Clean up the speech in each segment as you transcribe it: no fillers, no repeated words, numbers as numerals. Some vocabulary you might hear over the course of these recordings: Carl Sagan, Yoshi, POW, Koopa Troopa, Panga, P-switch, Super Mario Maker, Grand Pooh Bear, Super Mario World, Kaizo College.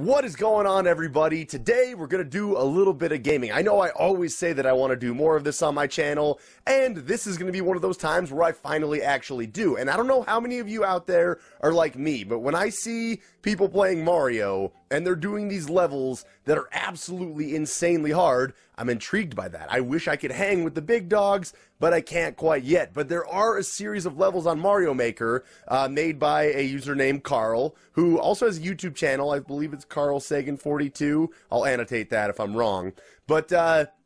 What is going on, everybody? Today we're going to do a little bit of gaming. I know I always say that I want to do more of this on my channel, and this is going to be one of those times where I finally actually do. And I don't know how many of you out there are like me, but when I see people playing Mario and they're doing these levels that are absolutely insanely hard, I'm intrigued by that. I wish I could hang with the big dogs, but I can't quite yet. But there are a series of levels on Mario Maker made by a user named Carl, who also has a YouTube channel. I believe it's Carl Sagan 42. I'll annotate that if I'm wrong. But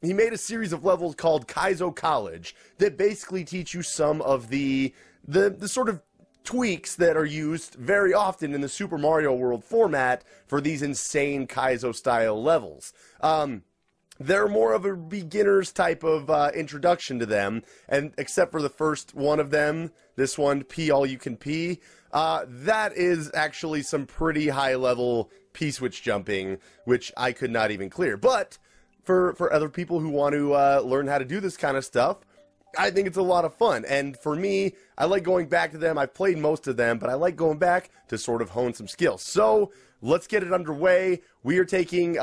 he made a series of levels called Kaizo College that basically teach you some of the sort of tweaks that are used very often in the Super Mario World format for these insane Kaizo-style levels. They're more of a beginner's type of introduction to them, and except for the first one of them, this one, Pee All You Can Pee, that is actually some pretty high-level P-switch jumping, which I could not even clear. But for other people who want to learn how to do this kind of stuff, I think it's a lot of fun, and for me, I like going back to them. I've played most of them, but I like going back to sort of hone some skills. So let's get it underway. We are taking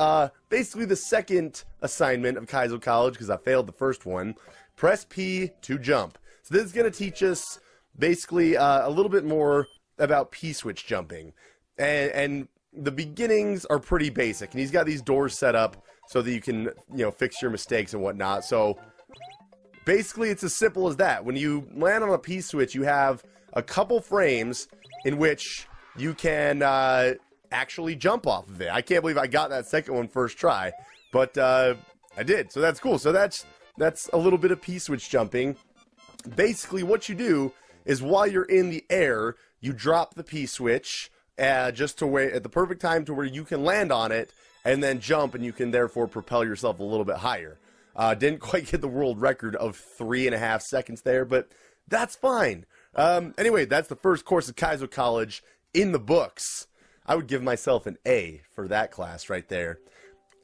basically the second assignment of Kaizo College because I failed the first one. Press P to jump. So this is going to teach us basically a little bit more about P-switch jumping, and the beginnings are pretty basic. And he's got these doors set up so that you can, you know, fix your mistakes and whatnot. So basically, it's as simple as that. When you land on a P-switch, you have a couple frames in which you can actually jump off of it. I can't believe I got that second one first try, but I did, so that's cool. So that's a little bit of P-switch jumping. Basically, what you do is while you're in the air, you drop the P-switch just to wait at the perfect time to where you can land on it and then jump, and you can therefore propel yourself a little bit higher. Didn't quite get the world record of 3.5 seconds there, but that's fine. Anyway, that's the first course of Kaizo College in the books. I would give myself an A for that class right there.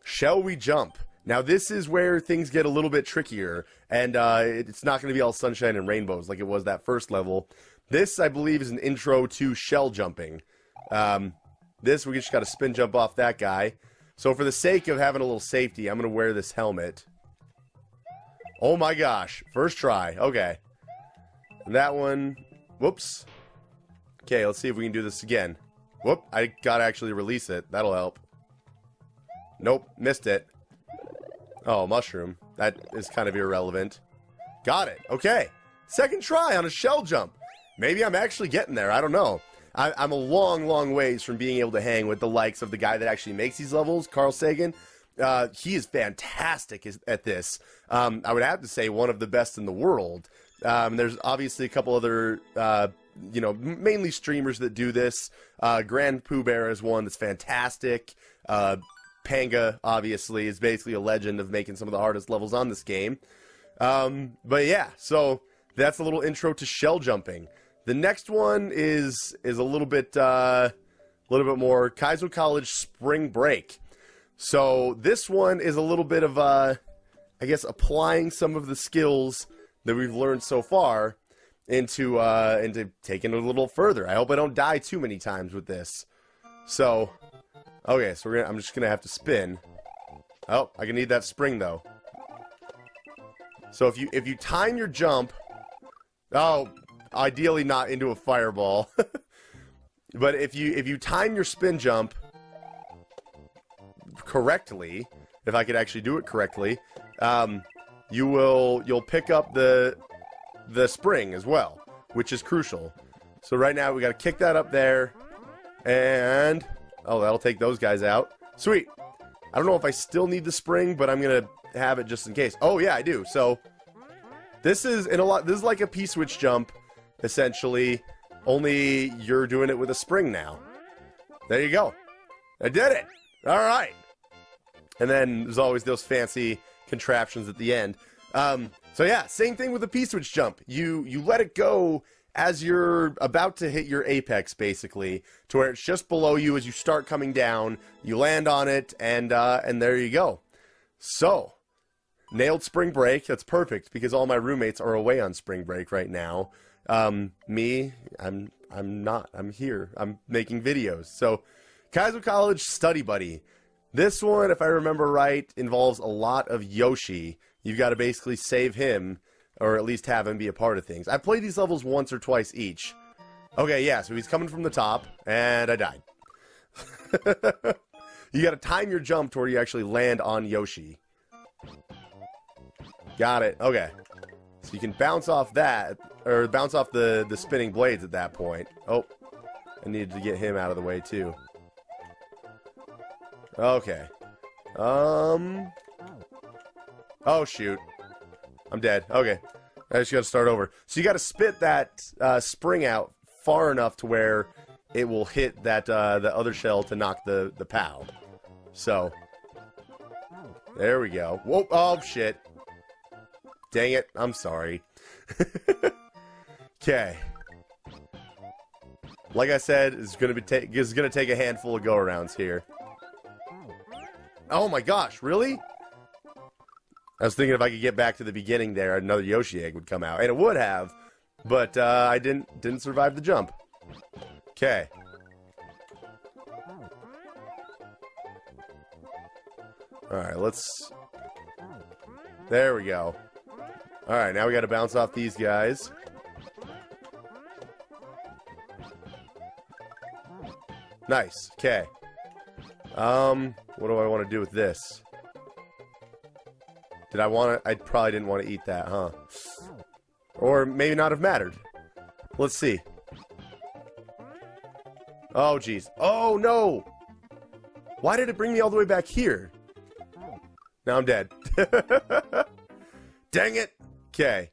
Shall we jump? Now, this is where things get a little bit trickier, and it's not going to be all sunshine and rainbows like it was that first level. This, I believe, is an intro to shell jumping. This, we just got to spin jump off that guy. So for the sake of having a little safety, I'm going to wear this helmet. Oh my gosh, first try, okay. And that one, whoops. Okay, let's see if we can do this again. Whoop, I gotta actually release it, that'll help. Nope, missed it. Oh, mushroom, that is kind of irrelevant. Got it, okay. Second try on a shell jump. Maybe I'm actually getting there, I don't know. I'm a long, long ways from being able to hang with the likes of the guy that actually makes these levels, Carl Sagan. He is fantastic at this. I would have to say one of the best in the world. There's obviously a couple other, you know, mainly streamers that do this. Grand Pooh Bear is one that's fantastic. Panga, obviously, is basically a legend of making some of the hardest levels on this game. But yeah, so that's a little intro to shell jumping. The next one is a little bit more Kaizo College Spring Break. So this one is a little bit of, I guess, applying some of the skills that we've learned so far into taking it a little further. I hope I don't die too many times with this. So, okay, so I'm just going to have to spin. Oh, I can need that spring, though. So if you time your jump, oh, ideally not into a fireball. But if you time your spin jump correctly, if I could actually do it correctly, you'll pick up the spring as well, which is crucial. So right now we got to kick that up there, and oh, that'll take those guys out. Sweet. I don't know if I still need the spring, but I'm gonna have it just in case. Oh yeah, I do. So this is this is like a P-switch jump, essentially. Only you're doing it with a spring now. There you go. I did it. All right. And then there's always those fancy contraptions at the end. So yeah, same thing with the P-switch jump. You let it go as you're about to hit your apex, basically, to where it's just below you as you start coming down. You land on it, and there you go. So, nailed spring break. That's perfect, because all my roommates are away on spring break right now. Me, I'm not. I'm here. I'm making videos. So Kaizo College Study Buddy. This one, if I remember right, involves a lot of Yoshi. You've got to basically save him, or at least have him be a part of things. I played these levels once or twice each. Okay, yeah, so he's coming from the top, and I died. You gotta time your jump to where you actually land on Yoshi. Got it, okay. So you can bounce off that, or bounce off the spinning blades at that point. Oh, I needed to get him out of the way, too. Okay. Oh, shoot. I'm dead. Okay. I just gotta start over. So you gotta spit that spring out far enough to where it will hit that the other shell to knock the POW. So. There we go. Whoa. Oh, shit. Dang it. I'm sorry. Okay. Like I said, it's gonna take a handful of go-arounds here. Oh my gosh, really? I was thinking if I could get back to the beginning there, another Yoshi egg would come out. And it would have, but I didn't survive the jump. Okay. Alright, let's... There we go. Alright, now we gotta bounce off these guys. Nice, okay. What do I want to do with this? Did I want to... I probably didn't want to eat that, huh? Or maybe not have mattered. Let's see. Oh, jeez. Oh, no! Why did it bring me all the way back here? Now I'm dead. Dang it! Okay.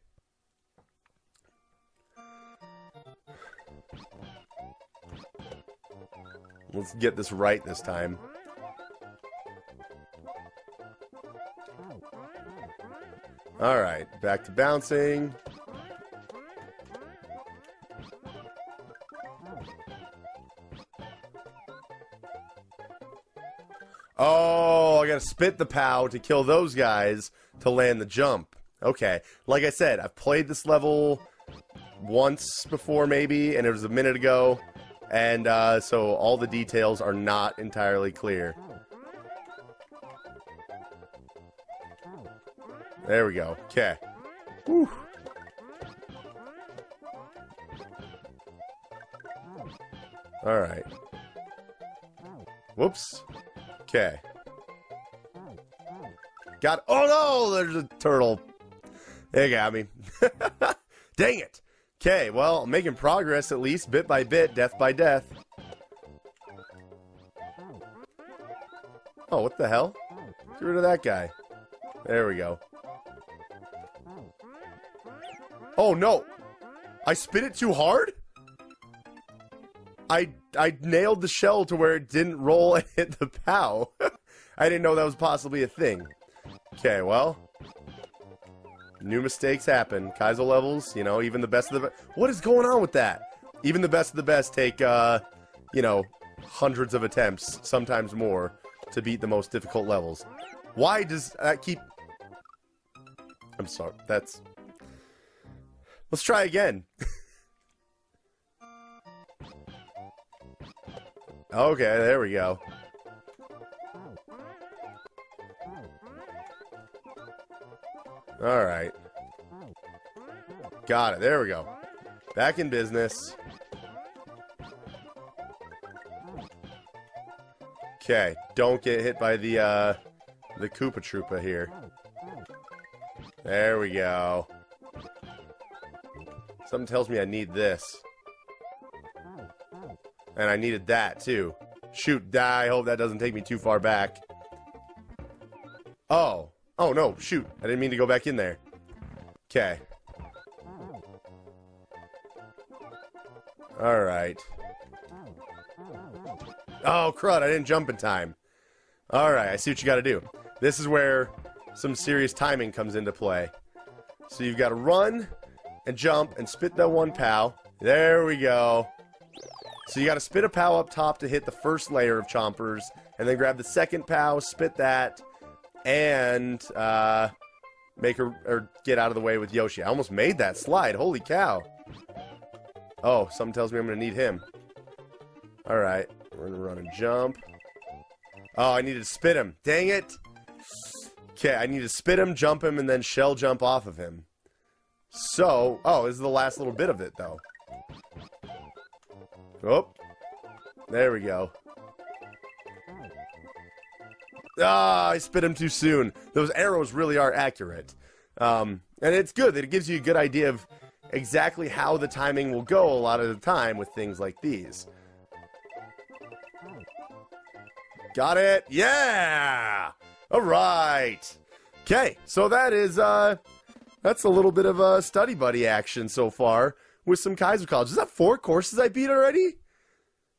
Let's get this right this time. Alright, back to bouncing. Oh, I gotta spit the POW to kill those guys to land the jump. Okay, like I said, I've played this level once before maybe, and it was a minute ago. And so all the details are not entirely clear. There we go. Okay. Whew. All right. Whoops. Okay. Got. Oh no! There's a turtle. They got me. Dang it. Okay, well, I'm making progress at least, bit by bit, death by death. Oh, what the hell? Get rid of that guy. There we go. Oh, no! I spit it too hard? I nailed the shell to where it didn't roll and hit the POW. I didn't know that was possibly a thing. Okay, well... New mistakes happen. Kaizo levels, you know, even the best of the best. What is going on with that? Even the best of the best take, you know, hundreds of attempts, sometimes more, to beat the most difficult levels. Why does that keep... I'm sorry, that's... Let's try again. Okay, there we go. Alright. Got it. There we go. Back in business. Okay. Don't get hit by the Koopa Troopa here. There we go. Something tells me I need this. And I needed that, too. Shoot. Die. I hope that doesn't take me too far back. Oh. Oh, no, shoot. I didn't mean to go back in there. Okay. Alright. Oh, crud, I didn't jump in time. Alright, I see what you gotta do. This is where some serious timing comes into play. So you've gotta run and jump and spit that one POW. There we go. So you gotta spit a POW up top to hit the first layer of chompers, and then grab the second POW, spit that, and make her or get out of the way with Yoshi. I almost made that slide. Holy cow. Oh, something tells me I'm going to need him. All right. We're gonna run and jump. Oh, I need to spit him. Dang it. Okay, I need to spit him, jump him, and then shell jump off of him. So, oh, this is the last little bit of it, though. Oh. There we go. Ah, I spit him too soon. Those arrows really are accurate. And it's good that it gives you a good idea of exactly how the timing will go a lot of the time with things like these. Got it? Yeah! Alright! Okay, so that is, that's a little bit of study buddy action so far with some Kaizo College. Is that 4 courses I beat already?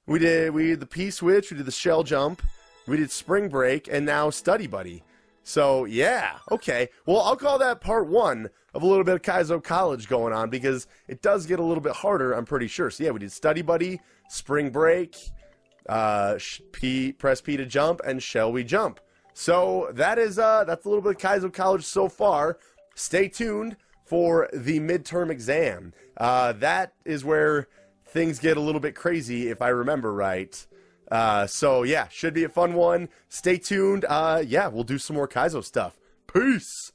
We did the P-switch, we did the shell jump, we did spring break, and now study buddy. So, yeah, okay. Well, I'll call that part 1 of a little bit of Kaizo College going on, because it does get a little bit harder, I'm pretty sure. So, yeah, we did study buddy, spring break, press P to jump, and shall we jump? So, that is, that's a little bit of Kaizo College so far. Stay tuned for the midterm exam. That is where things get a little bit crazy, if I remember right. So, yeah, should be a fun one. Stay tuned. Yeah, we'll do some more Kaizo stuff. Peace!